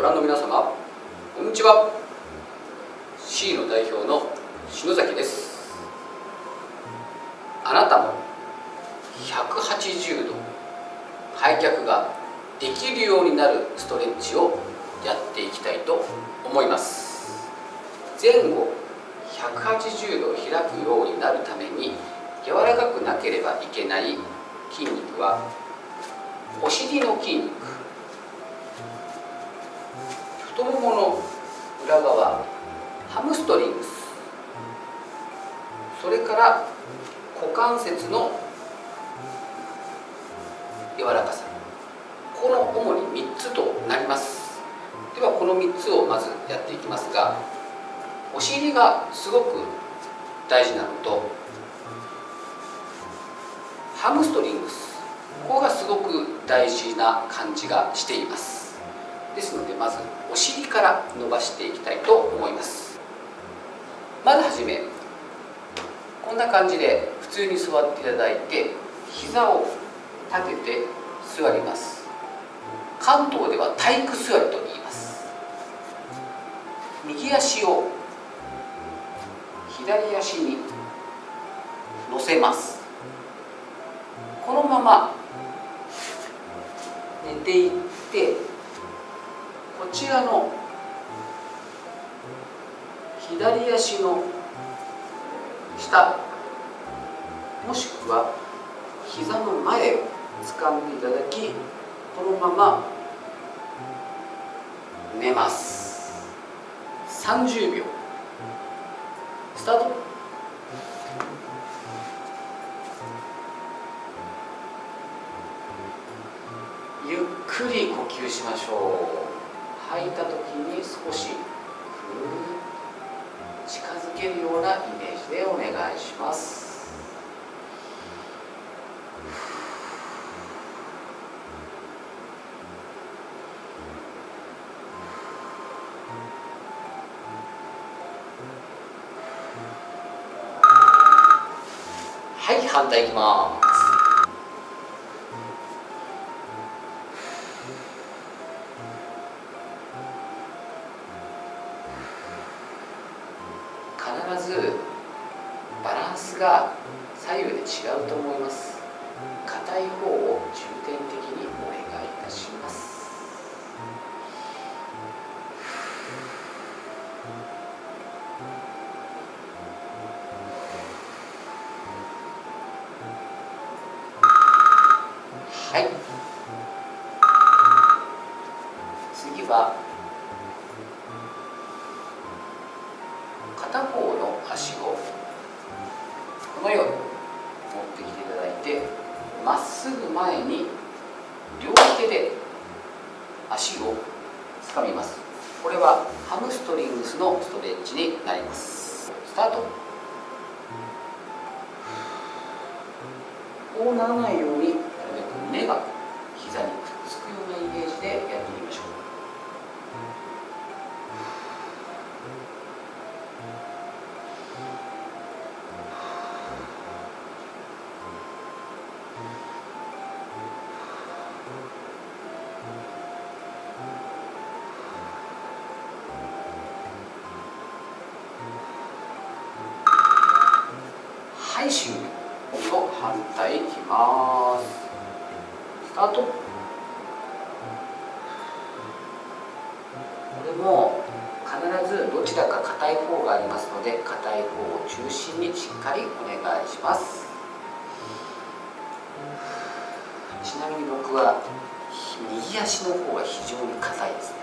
ご覧の皆様、こんにちは。シーノ代表の篠崎です。あなたも180度開脚ができるようになるストレッチをやっていきたいと思います。前後180度開くようになるために柔らかくなければいけない筋肉は、お尻の筋肉、太ももの裏側、ハムストリングス、それから股関節の柔らかさ、この主に3つとなります。ではこの3つをまずやっていきますが、お尻がすごく大事なのと、ハムストリングス、ここがすごく大事な感じがしています。ですのでまずお尻から伸ばしていきたいと思います。まずはじめ、こんな感じで普通に座っていただいて、膝を立てて座ります。関東では体育座りと言います。右足を左足に乗せます。このまま寝ていって、こちらの左足の下、もしくは膝の前を掴んでいただき、このまま寝ます。30秒スタート。ゆっくり呼吸しましょう。吐いた時に少し近づけるようなイメージでお願いします。はい、反対いきます。必ずバランスが左右で違うと思います。硬い方を重点的にお願いいたします。はい、次は片方の足をこのように持ってきていただいて、まっすぐ前に両手で足をつかみます。これはハムストリングスのストレッチになります。スタート。こうならないように、なるべく目が膝にくっつくようなイメージでやってみましょう。終了。今度反対いきます。スタート。これも必ずどちらか硬い方がありますので、硬い方を中心にしっかりお願いします。ちなみに僕は右足の方が非常に硬いですね。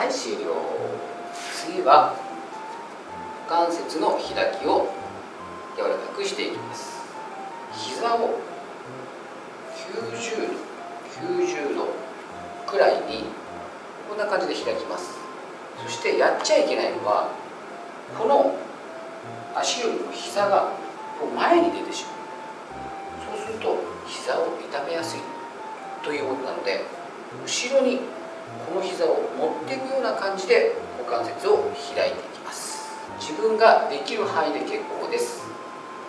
はい、終了。次は股関節の開きを柔らかくしていきます。膝を90度くらいにこんな感じで開きます。そしてやっちゃいけないのは、この足よりも膝が前に出てしまう。そうすると膝を痛めやすいということなので、後ろにこの膝を持っていくような感じで股関節を開いていきます。自分ができる範囲で結構です。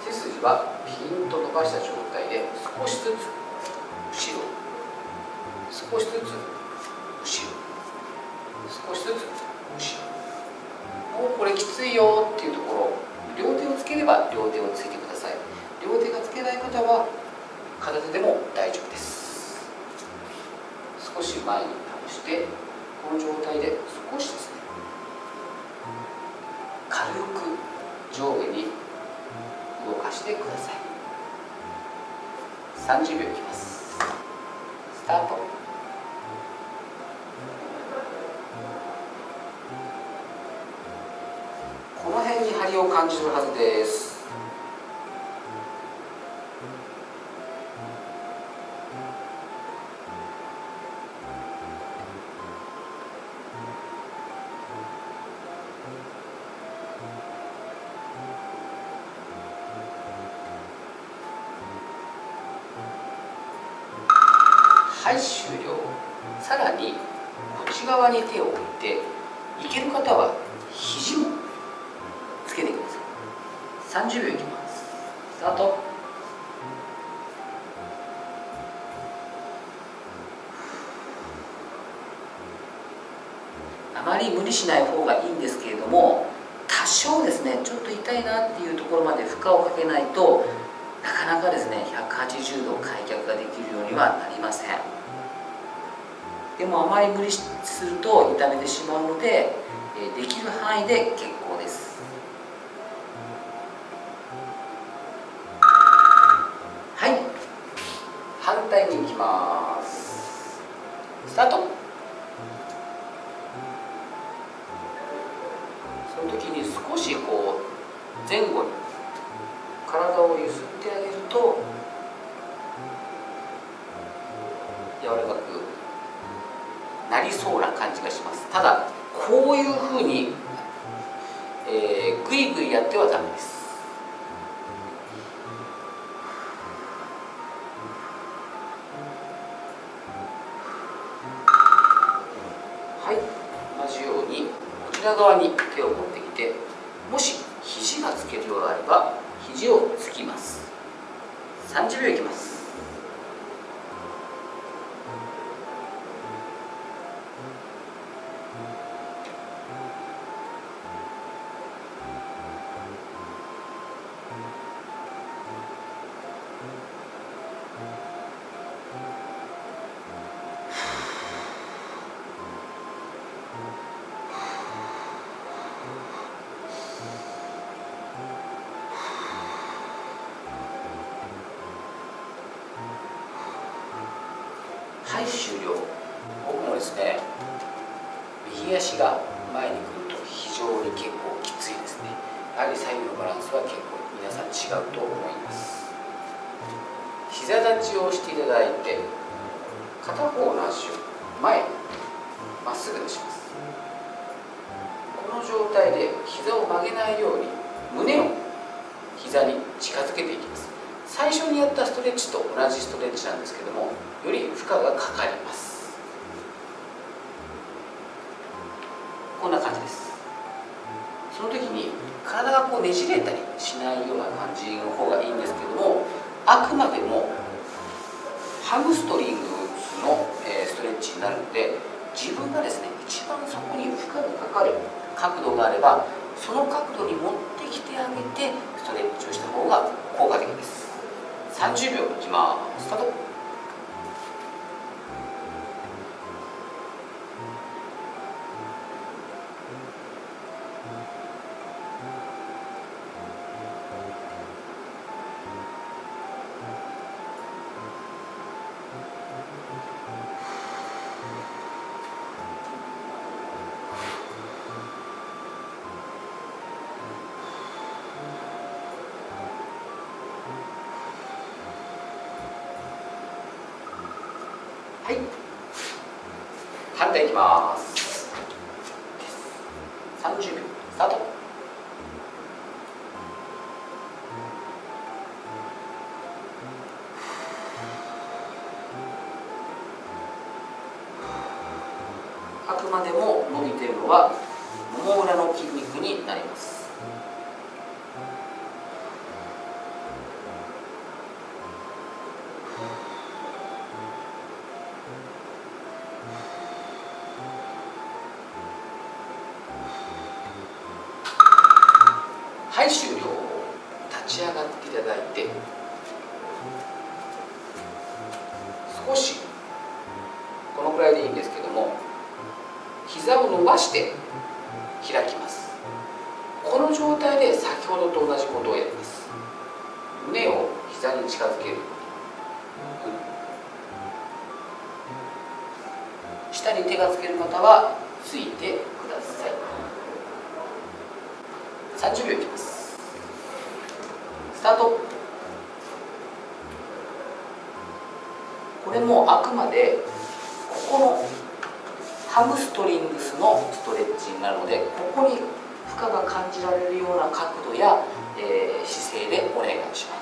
背筋はピンと伸ばした状態で少しずつ後ろ、少しずつ後ろ、少しずつ後ろ。もうこれきついよっていうところ、両手をつければ両手をついてください。両手がつけない方は片手でも大丈夫です。少し前に倒して、この状態で少しですね、軽く上下に動かしてください。30秒いきます。スタート。この辺に張りを感じるはずです。はい、終了。さらにこっち側に手を置いて、いける方は肘もつけてください。30秒いきます。スタート。あまり無理しない方がいいんですけれども、多少ですね、ちょっと痛いなっていうところまで負荷をかけないと、なかなかですね、180度開脚ができるようにはなりません。でもあまり無理すると痛めてしまうので、できる範囲で結構です。はい、反対に行きます。スタート。その時に少しこう前後に体を揺すってあげると柔らかくなりそうな感じがします。ただこういうふうに、グイグイやってはダメです。はい、同じようにこちら側に手を持ってきて、もし肘がつけるようであれば肘をつきます。30秒いきます。はい、終了。僕もですね、右足が前に来ると非常に結構きついですね。やはり左右のバランスは結構皆さん違うと思います。膝立ちをしていただいて、片方の足を前にまっすぐ出します。この状態で膝を曲げないように胸を膝に近づけていきます。最初にやったストレッチと同じストレッチなんですけども、より負荷がかかります。こんな感じです。その時に体がこうねじれたりしないような感じの方がいいんですけども、あくまでもハムストリングのストレッチになるので、自分がですね、一番そこに負荷がかかる角度があれば、その角度に持ってきてあげてストレッチをした方が効果的です。30秒いきます。スタート。はい、反対いきます。30秒スタート。くまでも伸びてるのはもも裏の筋肉になります。はい、終了。立ち上がっていただいて少しこのくらいでいいんですけども、膝を伸ばして開きます。この状態で先ほどと同じことをやります。胸を膝に近づける、下に手がつける方はついてください。30秒いきます。スタート。これもあくまでここのハムストリングスのストレッチになるので、ここに負荷が感じられるような角度や、姿勢でお願いします。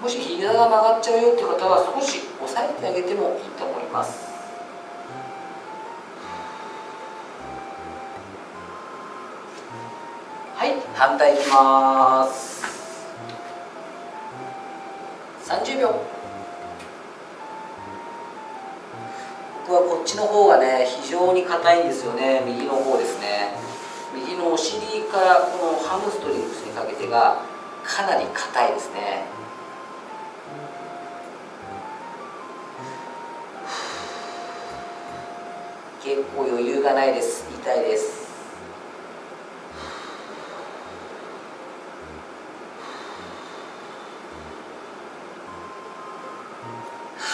もし膝が曲がっちゃうよって方は少し押さえてあげてもいいと思います。はい、反対いきます。30秒。僕はこっちの方がね非常に硬いんですよね。右の方ですね。右のお尻からこのハムストリングスにかけてがかなり硬いですね。結構余裕がないです。痛いです。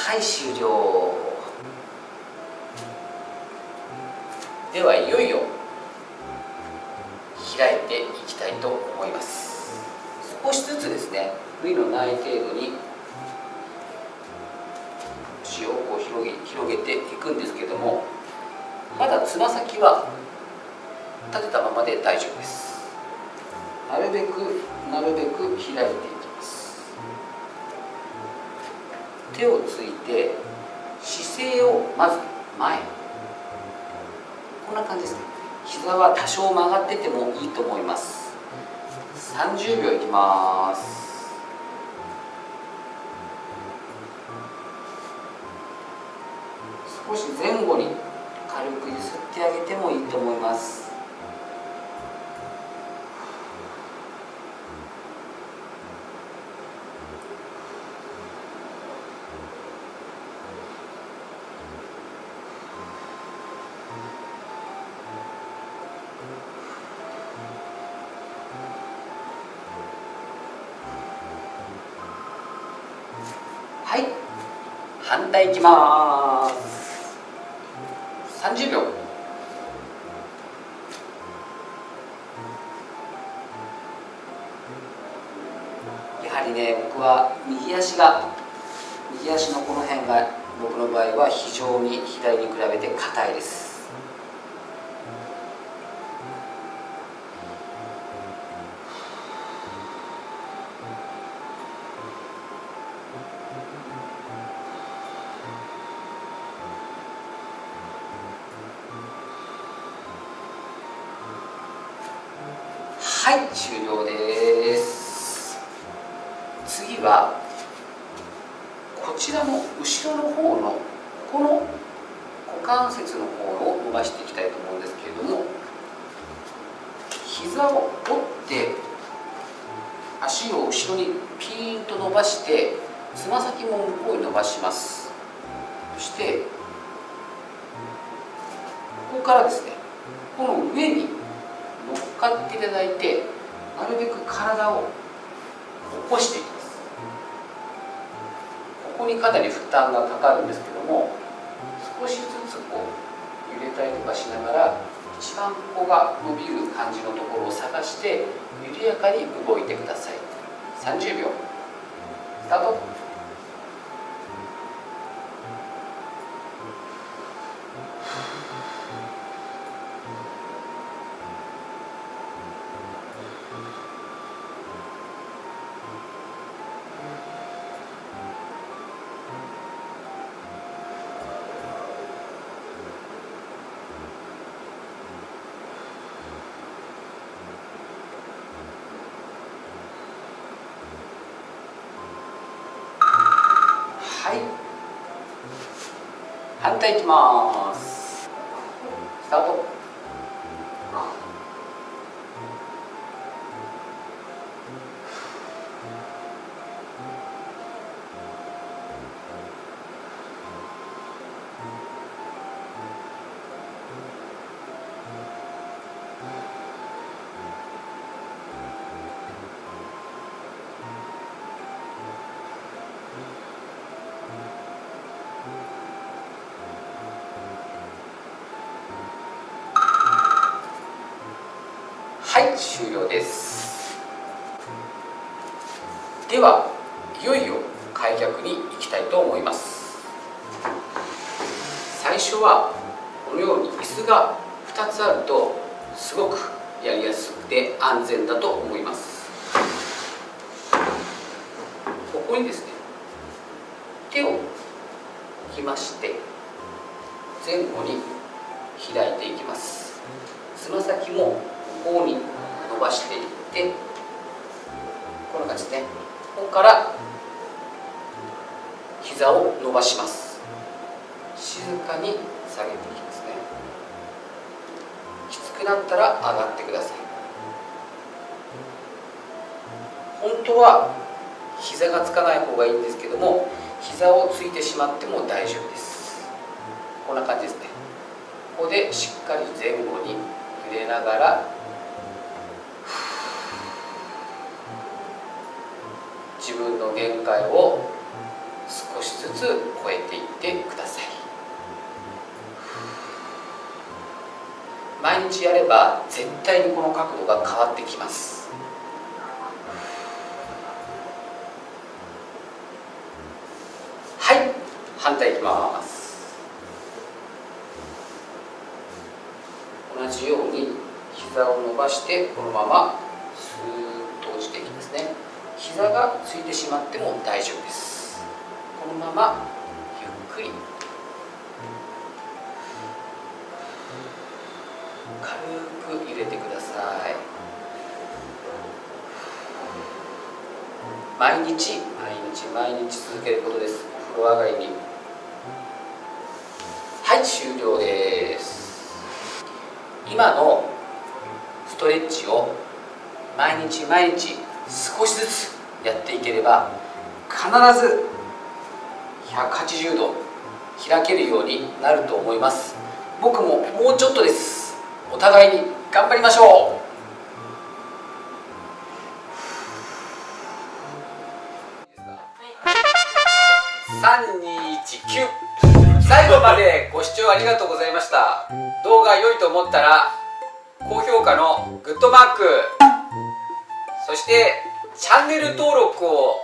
はい、終了。ではいよいよ開いていきたいと思います。少しずつですね、無理のない程度に足をこう広げていくんですけども、まだつま先は立てたままで大丈夫です。なるべく開いていきます。手をついて姿勢をまず前、こんな感じですね。膝は多少曲がっててもいいと思います。30秒いきます。少し前後に軽く揺すってあげてもいいと思います。はい、反対いきます。30秒。やはりね、僕は右足のこの辺が僕の場合は非常に左に比べて硬いです。はい、終了です。次はこちらの後ろの方のこの股関節の方を伸ばしていきたいと思うんですけれども、膝を折って足を後ろにピーンと伸ばして、つま先も向こうに伸ばします。そしてここからですね、この上に乗っかっていただいて、なるべく体を起こしていきます。ここにかなり負担がかかるんですけども、少しずつこう揺れたりとかしながら、一番ここが伸びる感じのところを探して緩やかに動いてください。30秒。スタート。反対いきます。スタート。はい、終了です。では、いよいよ開脚に行きたいと思います。最初はこのように椅子が2つあるとすごくやりやすくて安全だと思います。ここにですね、手を置きまして前後に開いていきます。つま先もここに伸ばしていって、こんな感じですね。ここから膝を伸ばします。静かに下げていきますね。きつくなったら上がってください。本当は膝がつかない方がいいんですけども、膝をついてしまっても大丈夫です。こんな感じですね。ここでしっかり前後に触れながら、自分の限界を少しずつ超えていってください。毎日やれば絶対にこの角度が変わってきます。はい、反対いきます。同じように膝を伸ばして、このまますーっと落ちていきますね。膝がついてしまっても大丈夫です。このままゆっくり軽く入れてください。毎日毎日毎日続けることです。お風呂上がりに。はい、終了です。今のストレッチを毎日毎日少しずつやっていければ、必ず180度開けるようになると思います。僕ももうちょっとです。お互いに頑張りましょう。3、2、1、9。最後までご視聴ありがとうございました。動画良いと思ったら高評価のグッドマーク、そしてチャンネル登録を